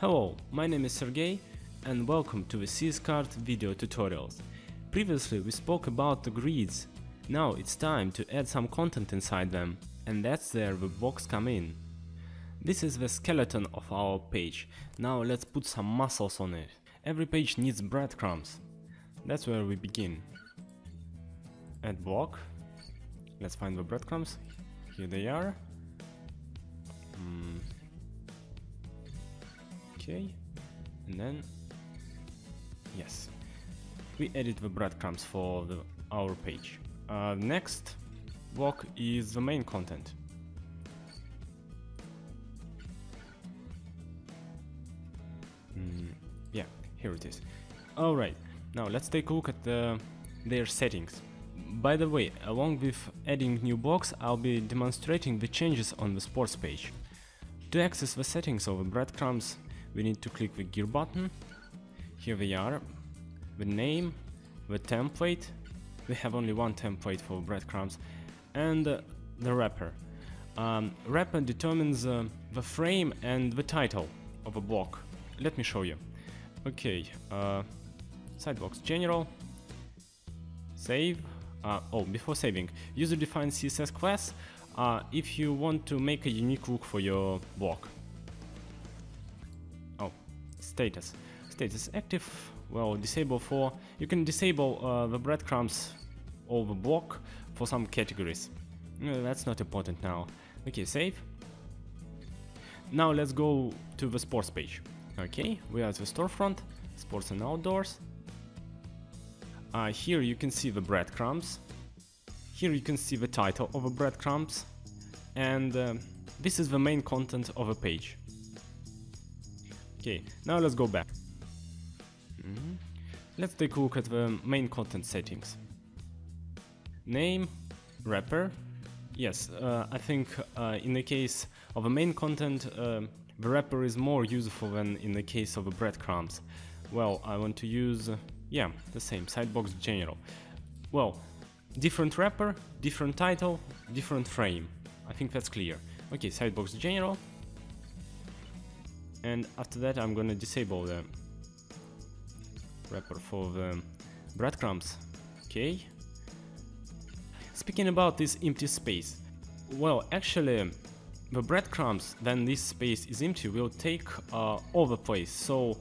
Hello, my name is Sergey and welcome to the CS-Cart video tutorials. Previously we spoke about the grids, now it's time to add some content inside them, and that's where the blocks come in. This is the skeleton of our page, now let's put some muscles on it. Every page needs breadcrumbs, that's where we begin. Add block, let's find the breadcrumbs, here they are. Okay, and then, yes, we edit the breadcrumbs for our page. Next block is the main content. Yeah, here it is. Alright, now let's take a look at their settings. By the way, along with adding new blocks, I'll be demonstrating the changes on the sports page. To access the settings of the breadcrumbs, we need to click the gear button. Here they are, the name, the template, we have only one template for breadcrumbs, and the wrapper. Wrapper determines the frame and the title of a block. Let me show you. Okay, sidebox general, save. Before saving, user-defined CSS class if you want to make a unique look for your block. Status active, well, disable for, you can disable the breadcrumbs or the block for some categories. No, that's not important now. Okay, save. Now let's go to the sports page. Okay, we are at the storefront, sports and outdoors. Here you can see the breadcrumbs, here you can see the title of the breadcrumbs, and this is the main content of a page. Okay, now let's go back. Let's take a look at the main content settings. Name, wrapper. Yes, I think in the case of a main content, the wrapper is more useful than in the case of the breadcrumbs. Well, I want to use, the same, sidebox general. Well, different wrapper, different title, different frame. I think that's clear. Okay, sidebox general. And after that I'm gonna disable the wrapper for the breadcrumbs. Okay. Speaking about this empty space. Well, actually, the breadcrumbs, when this space is empty, will take over place. So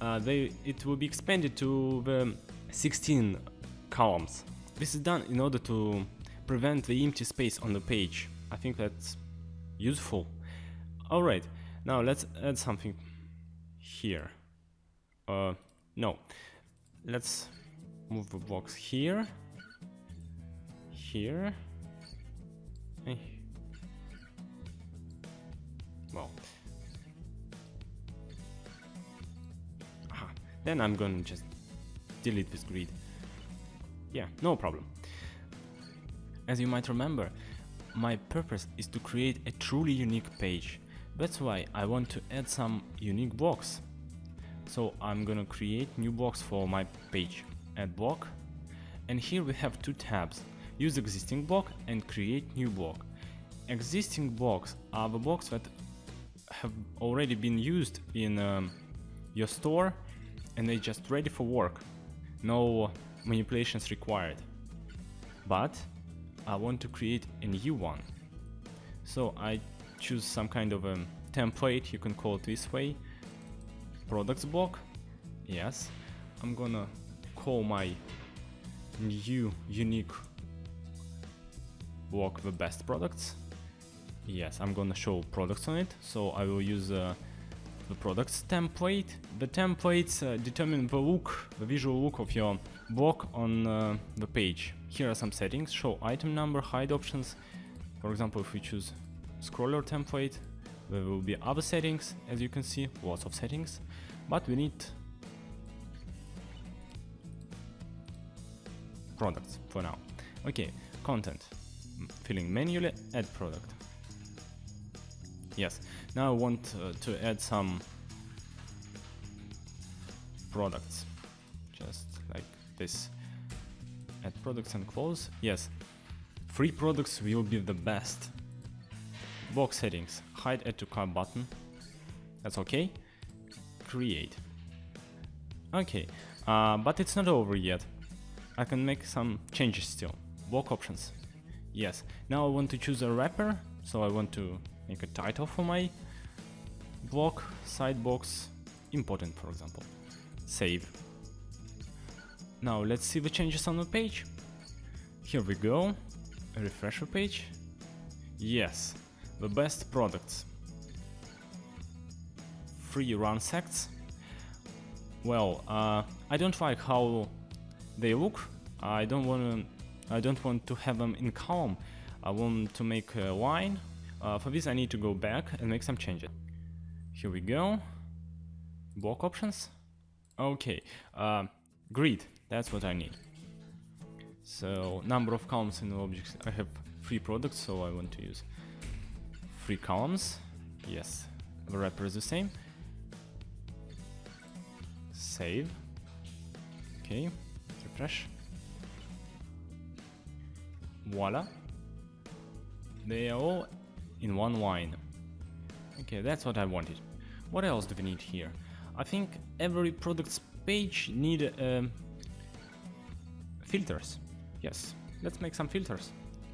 it will be expanded to the 16 columns. This is done in order to prevent the empty space on the page. I think that's useful. Alright, now let's add something here. No, let's move the blocks here, here. Well. Then I'm gonna just delete this grid. Yeah, no problem. As you might remember, my purpose is to create a truly unique page. That's why I want to add some unique blocks. So I'm gonna create new blocks for my page. Add block. And here we have two tabs. Use existing block and create new block. Existing blocks are the blocks that have already been used in your store, and they're just ready for work, no manipulations required. But I want to create a new one. So I choose some kind of a template, you can call it this way, products block. Yes, I'm gonna call my new unique block the best products. Yes, I'm gonna show products on it, so I will use the products template. The templates determine the look, the visual look of your block on the page. Here are some settings: show item number, hide options. For example, if we choose scroller template, there will be other settings, as you can see, lots of settings. But we need products for now. Okay, content, filling manually, add product. Yes, now I want to add some products, just like this. Add products and close. Yes, free products will be the best. Box settings, hide add to cart button, that's okay. create. Okay, but it's not over yet. I can make some changes still. Block options. Yes, now I want to choose a wrapper, so I want to make a title for my block, side box, important for example. Save. Now let's see the changes on the page. Here we go. Refresh the page. Yes, the best products. 3 run sects. Well, I don't like how they look. I don't want to have them in column. I want to make a line. For this I need to go back and make some changes. Here we go. Block options. Okay, grid, that's what I need. So number of columns in the objects. I have 3 products, so I want to use 3 columns. Yes, the wrapper is the same. Save. Okay, refresh. Voila, they are all in one line. Okay, that's what I wanted. What else do we need here? I think every product's page needs filters. Yes, let's make some filters.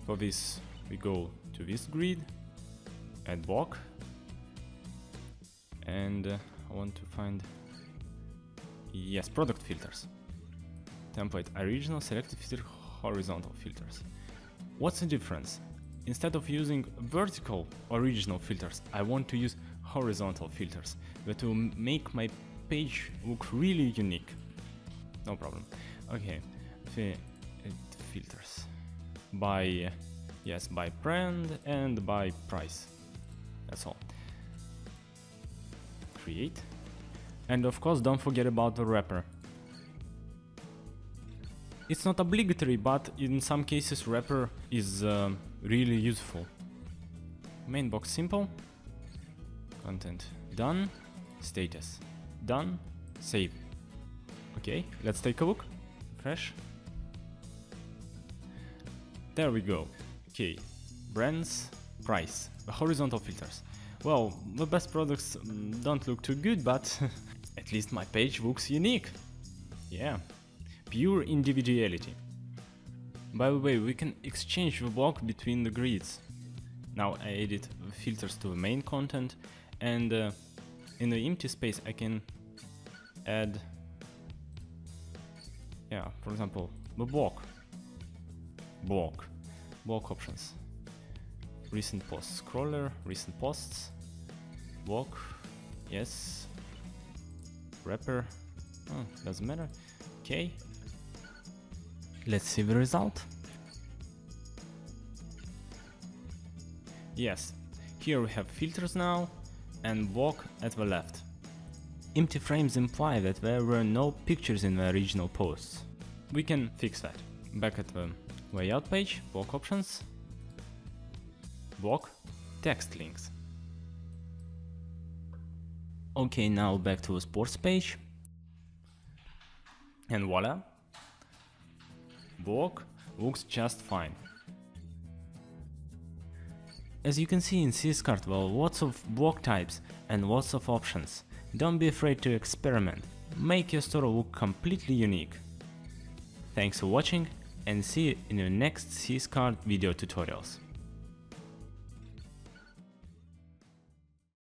For this we go to this grid, add block, and I want to find, yes, product filters. Template original, selected filter, horizontal filters. What's the difference? Instead of using vertical original filters, I want to use horizontal filters. That will make my page look really unique. No problem. Okay, filters by, yes, by brand and by price. That's all. Create. And of course, don't forget about the wrapper. It's not obligatory, but in some cases wrapper is really useful. Main box simple. Content done. Status done. Save. Okay, let's take a look. Refresh. There we go. Okay, brands, price, the horizontal filters. Well, the best products don't look too good, but at least my page looks unique. Yeah, pure individuality. By the way, we can exchange the block between the grids. Now I added the filters to the main content, and in the empty space I can add, yeah, for example, the block options. Recent posts, scroller, recent posts, block, yes, wrapper, oh, doesn't matter. Okay, let's see the result. Yes, here we have filters now and block at the left. Empty frames imply that there were no pictures in the original posts. We can fix that. Back at the layout page, block options. Block, text links. Okay, now back to the sports page. And voila, block looks just fine. As you can see in CS-Cart, there are lots of block types and lots of options. Don't be afraid to experiment. Make your store look completely unique. Thanks for watching, and see you in your next CS-Cart video tutorials.